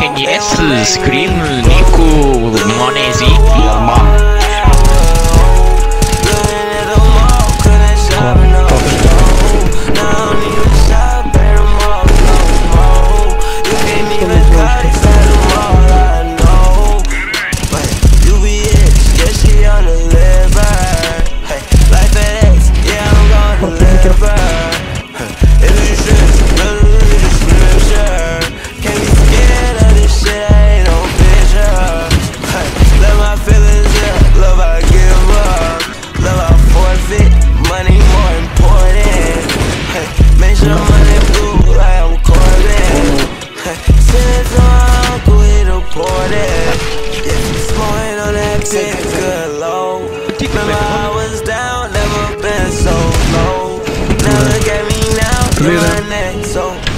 Yes, Scream, Nico, Monesi.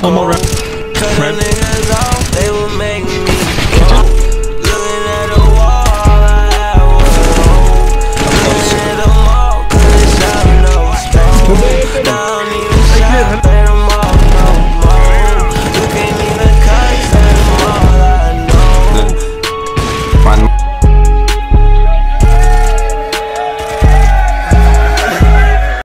I'm alright.